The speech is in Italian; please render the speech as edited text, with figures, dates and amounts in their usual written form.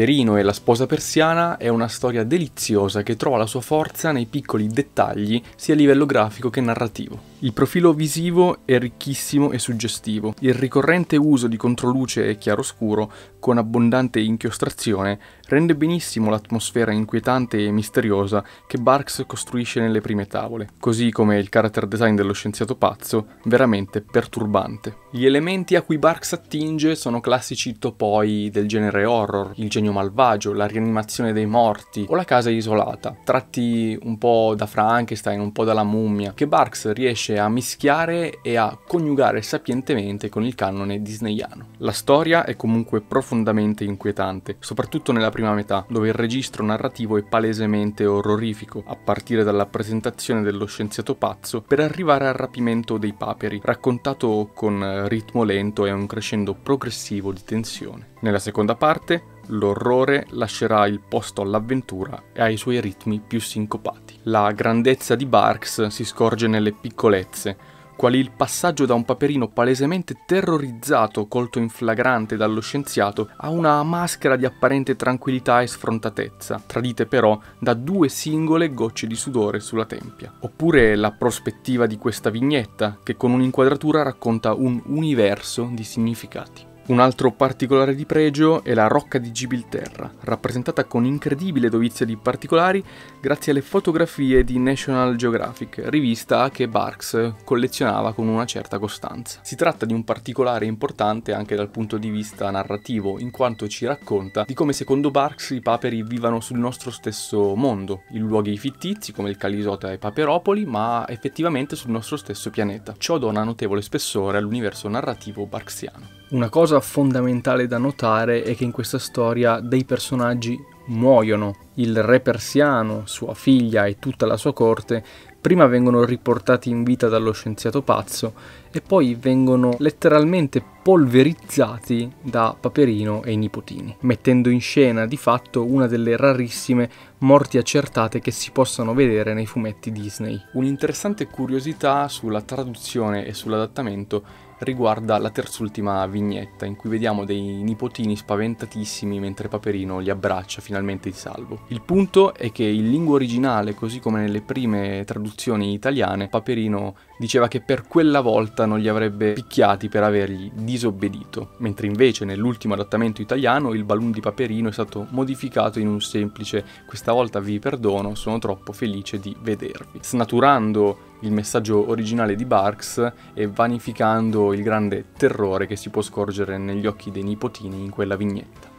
Paperino e la sposa persiana è una storia deliziosa che trova la sua forza nei piccoli dettagli sia a livello grafico che narrativo. Il profilo visivo è ricchissimo e suggestivo, il ricorrente uso di controluce e chiaroscuro con abbondante inchiostrazione rende benissimo l'atmosfera inquietante e misteriosa che Barks costruisce nelle prime tavole, così come il character design dello scienziato pazzo, veramente perturbante. Gli elementi a cui Barks attinge sono classici topoi del genere horror, il genio malvagio, la rianimazione dei morti o la casa isolata, tratti un po' da Frankenstein, un po' dalla mummia, che Barks riesce a mischiare e a coniugare sapientemente con il canone disneyano. La storia è comunque profondamente inquietante, soprattutto nella prima metà, dove il registro narrativo è palesemente orrorifico, a partire dalla presentazione dello scienziato pazzo per arrivare al rapimento dei paperi, raccontato con ritmo lento e un crescendo progressivo di tensione. Nella seconda parte, l'orrore lascerà il posto all'avventura e ai suoi ritmi più sincopati. La grandezza di Barks si scorge nelle piccolezze, quali il passaggio da un Paperino palesemente terrorizzato, colto in flagrante dallo scienziato, a una maschera di apparente tranquillità e sfrontatezza, tradite però da due singole gocce di sudore sulla tempia. Oppure la prospettiva di questa vignetta, che con un'inquadratura racconta un universo di significati. Un altro particolare di pregio è la Rocca di Gibilterra, rappresentata con incredibile dovizia di particolari grazie alle fotografie di National Geographic, rivista che Barks collezionava con una certa costanza. Si tratta di un particolare importante anche dal punto di vista narrativo, in quanto ci racconta di come secondo Barks i paperi vivano sul nostro stesso mondo, in luoghi fittizi come il Calisota e Paperopoli, ma effettivamente sul nostro stesso pianeta. Ciò dona notevole spessore all'universo narrativo barksiano. Una cosa fondamentale da notare è che in questa storia dei personaggi muoiono. Il re persiano, sua figlia e tutta la sua corte prima vengono riportati in vita dallo scienziato pazzo e poi vengono letteralmente polverizzati da Paperino e i nipotini, mettendo in scena di fatto una delle rarissime morti accertate che si possano vedere nei fumetti Disney. Un'interessante curiosità sulla traduzione e sull'adattamento riguarda la terz'ultima vignetta, in cui vediamo dei nipotini spaventatissimi mentre Paperino li abbraccia finalmente in salvo. Il punto è che in lingua originale, così come nelle prime traduzioni italiane, Paperino diceva che per quella volta non li avrebbe picchiati per avergli disobbedito, mentre invece nell'ultimo adattamento italiano il balloon di Paperino è stato modificato in un semplice "questa volta vi perdono, sono troppo felice di vedervi", snaturando il messaggio originale di Barks e vanificando il grande terrore che si può scorgere negli occhi dei nipotini in quella vignetta.